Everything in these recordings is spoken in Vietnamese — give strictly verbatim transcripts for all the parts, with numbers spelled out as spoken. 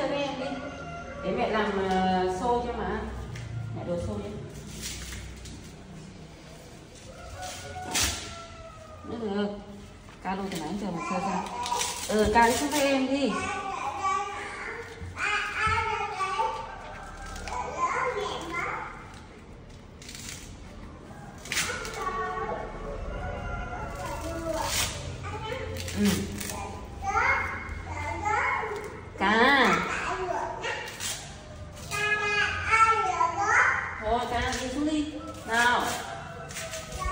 chơi với em đi. Để mẹ làm uh, xô cho mà. Mẹ đồ xô đi. Được. Ca lô từ nãy giờ mà chơi ra. Ừ, ca đi với em đi. Ừ. Cá. Thôi cá đi xuống đi. Nào. Cá.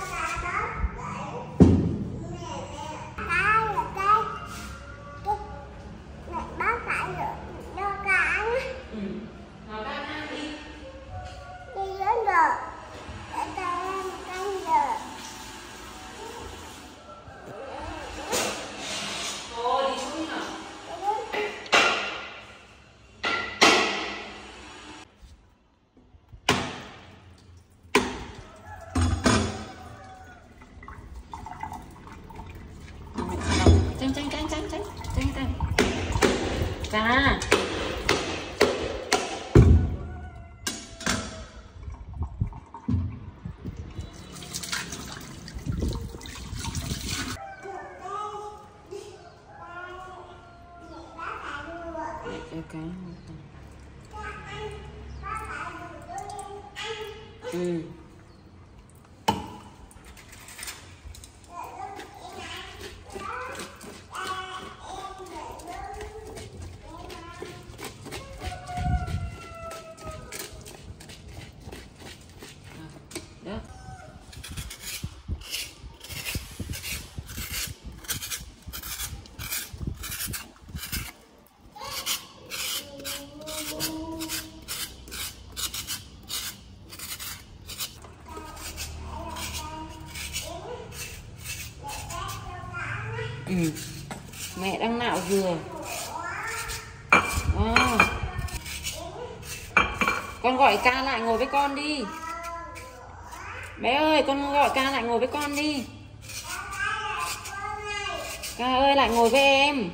Ừ. Ừ. Mẹ đang nạo dừa. À. Con gọi ca lại ngồi với con đi. Bé ơi, con gọi ca lại ngồi với con đi. Ca ơi, lại ngồi với em.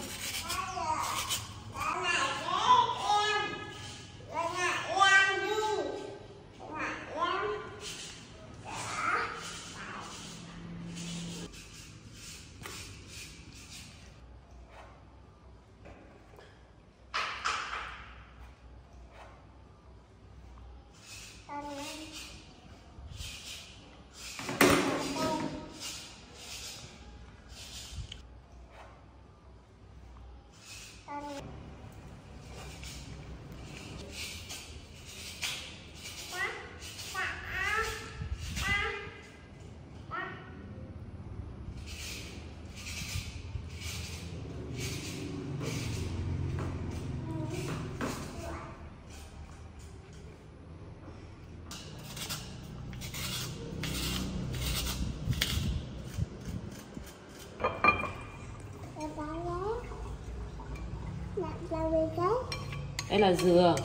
Đây là dừa.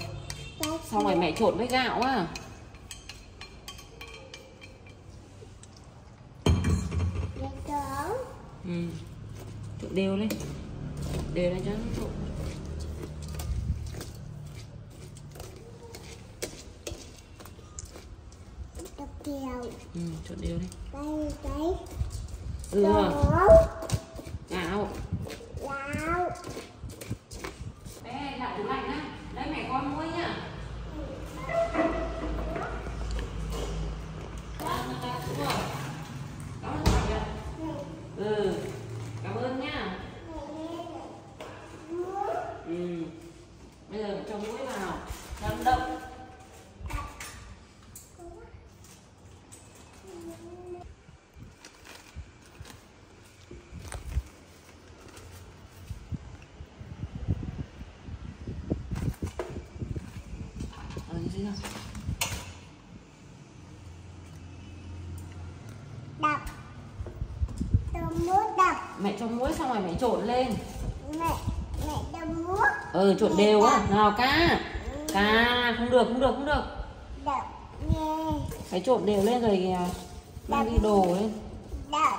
Xong rồi mẹ trộn với gạo á. Ừ. Trộn đều lên. Đều lên cho nó trộn. Ừ, trộn đều lên. Dừa. Gạo. Đập. Đập. Mẹ cho muối xong rồi mẹ trộn lên. Mẹ mẹ cho muối. Ừ, trộn mẹ đều á. Nào cá. Cá không được, không được, không được. Đập. Phải trộn đều lên rồi mang đi đồ lên. Đập.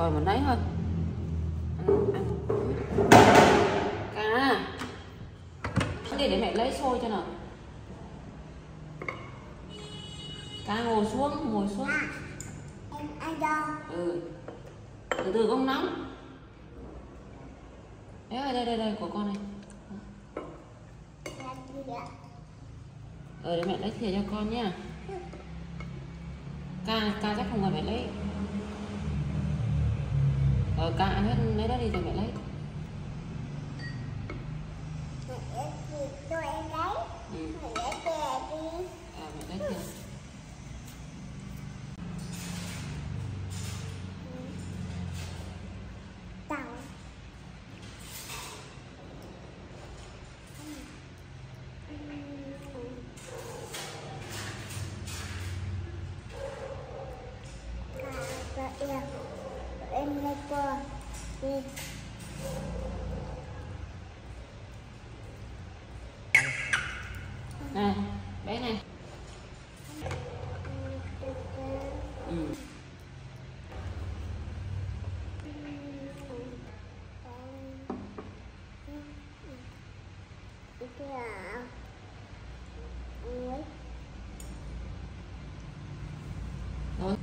rồi mình lấy thôi. Cá để, để mẹ lấy xôi cho nào. Cá ngồi xuống, ngồi xuống. Em ăn đâu? Ừ. Từ từ không nóng. Đấy, đây đây đây của con này. Ờ để mẹ lấy thìa cho con nhá. Ca ca chắc không cần mẹ lấy. Ờ ca ăn hết lấy đó đi rồi mẹ lấy. Mẹ lấy thìa, mẹ lấy thìa đi. À mẹ lấy thìa. Này, bé này. Ừ. Rồi.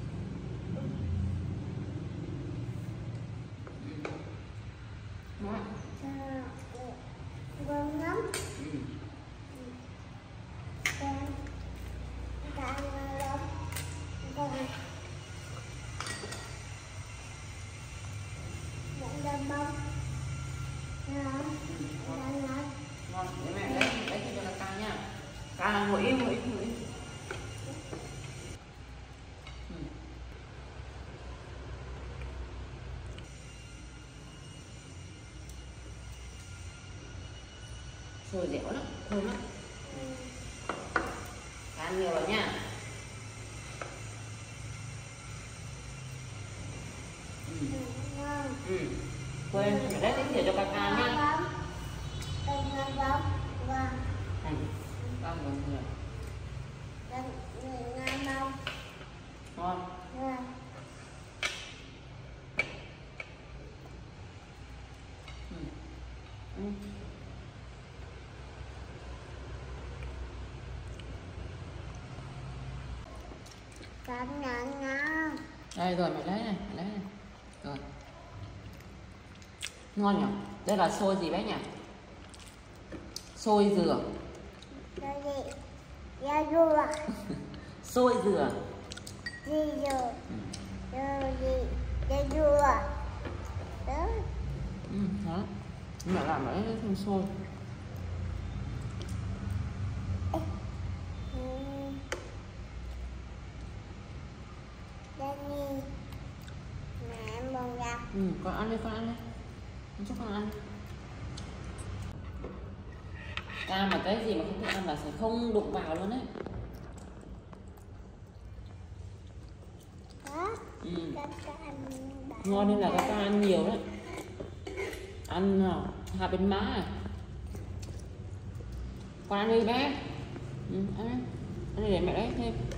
Ngồi im, ngồi im, ngồi im. Sôi dẻo lắm, thơm lắm. Ăn nhiều rồi nha. Ừ. Quên, phải đắt tính để cho các ca nha. Vâng, vâng, vâng. Ngon. Vâng. Ừ. Ừ. Ngon, ngon, ngon. Đây rồi, mẹ lấy này, mẹ lấy này. Rồi. Ngon nhỉ? Đây là xôi gì bé nhỉ? Xôi dừa. Dạ dừa. Xôi dừa. Dì dừa. Dừa gì? Dạ dừa. Đó. Ừ, đó. Mẹ làm đấy thêm xôi. Đây nè. Mẹ mong ra. Ừ, con ăn đi, con ăn đi. Con chúc con ăn. Ca mà cái gì mà không thích ăn là sẽ không đụng vào luôn đấy. Ừ. Ngon nên là các ca ăn nhiều đấy. Ăn hạt bên má à. Con ăn đi bé. Ừ, ăn đi. Ăn đi để mẹ lấy thêm.